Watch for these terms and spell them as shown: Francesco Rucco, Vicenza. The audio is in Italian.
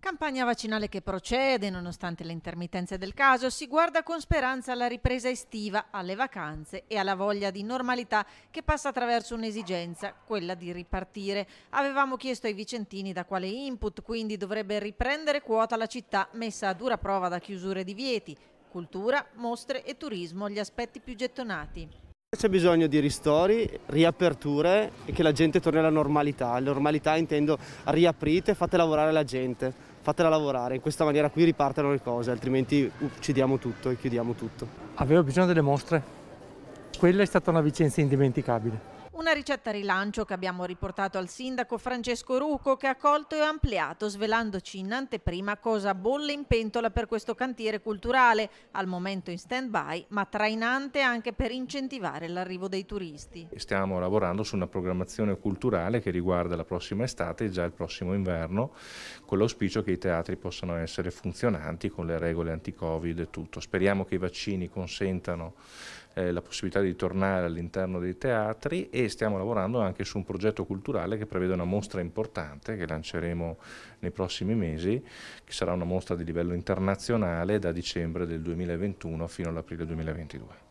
Campagna vaccinale che procede, nonostante le intermittenze del caso, si guarda con speranza alla ripresa estiva, alle vacanze e alla voglia di normalità che passa attraverso un'esigenza, quella di ripartire. Avevamo chiesto ai vicentini da quale input quindi dovrebbe riprendere quota la città messa a dura prova da chiusure di vieti, cultura, mostre e turismo, gli aspetti più gettonati. C'è bisogno di ristori, riaperture e che la gente torni alla normalità. La normalità intendo riaprite, fate lavorare la gente, fatela lavorare. In questa maniera qui ripartono le cose, altrimenti uccidiamo tutto e chiudiamo tutto. Avevo bisogno delle mostre. Quella è stata una Vicenza indimenticabile. Una ricetta rilancio che abbiamo riportato al sindaco Francesco Rucco, che ha colto e ampliato, svelandoci in anteprima cosa bolle in pentola per questo cantiere culturale, al momento in stand-by, ma trainante anche per incentivare l'arrivo dei turisti. Stiamo lavorando su una programmazione culturale che riguarda la prossima estate e già il prossimo inverno, con l'auspicio che i teatri possano essere funzionanti con le regole anti-Covid e tutto. Speriamo che i vaccini consentano la possibilità di tornare all'interno dei teatri, e stiamo lavorando anche su un progetto culturale che prevede una mostra importante che lanceremo nei prossimi mesi, che sarà una mostra di livello internazionale da dicembre del 2021 fino all'aprile 2022.